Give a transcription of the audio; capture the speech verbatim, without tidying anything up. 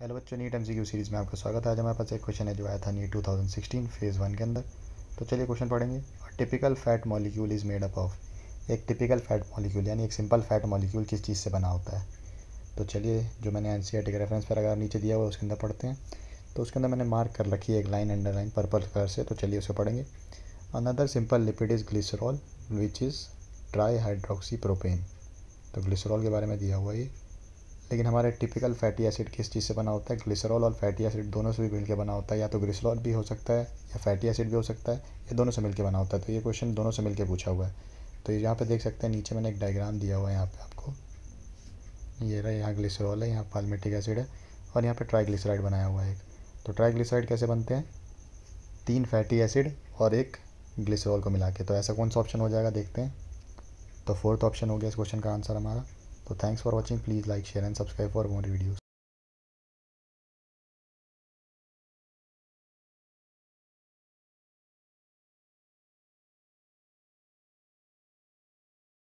Hello बच्चों, NEET MCQ series में आपका स्वागत है। आज हमारे पास एक क्वेश्चन है जो आया था NEET two thousand sixteen phase one के अंदर। तो चलिए क्वेश्चन पढ़ेंगे। Typical fat molecule is made up of. एक टिपिकल फैट मॉलिक्यूल यानी एक सिंपल फैट मॉलिक्यूल किस चीज़ से बना होता है। तो चलिए, जो मैंने एनसीईआरटी के रेफरेंस पर अगर नीचे दिया हुआ उसके अंदर पढ़ते हैं। तो उसके अंदर मैंने मार्क कर रखी है एक लाइन अंडरलाइन पर्पल कलर से। तो चलिए उसे पढ़ेंगे। Another simple lipid is glycerol which is tri hydroxy propane. तो ग्लिसरॉल के बारे में दिया हुआ ये, लेकिन हमारे टिपिकल फैटी एसिड किस चीज़ से बना होता है। ग्लिसरॉल और फैटी एसिड दोनों से भी मिलकर बना होता है, या तो ग्लिसरॉल भी हो सकता है या फैटी एसिड भी हो सकता है, ये दोनों से मिलकर बना होता है। तो ये क्वेश्चन दोनों से मिलकर पूछा हुआ है। तो यहाँ पे देख सकते हैं नीचे मैंने एक डायग्राम दिया हुआ है। यहाँ पे आपको ये रहा, यहाँ ग्लिसरॉल है, यहाँ पाल्मेटिक एसिड है और यहाँ पर ट्राईग्लिसराइड बनाया हुआ है एक। तो ट्राईग्लिसराइड कैसे बनते हैं? तीन फैटी एसिड और एक ग्लिसरॉल को मिला के। तो ऐसा कौन सा ऑप्शन हो जाएगा देखते हैं। तो फोर्थ ऑप्शन हो गया इस क्वेश्चन का आंसर हमारा। So thanks for watching. Please like, share and subscribe for more videos.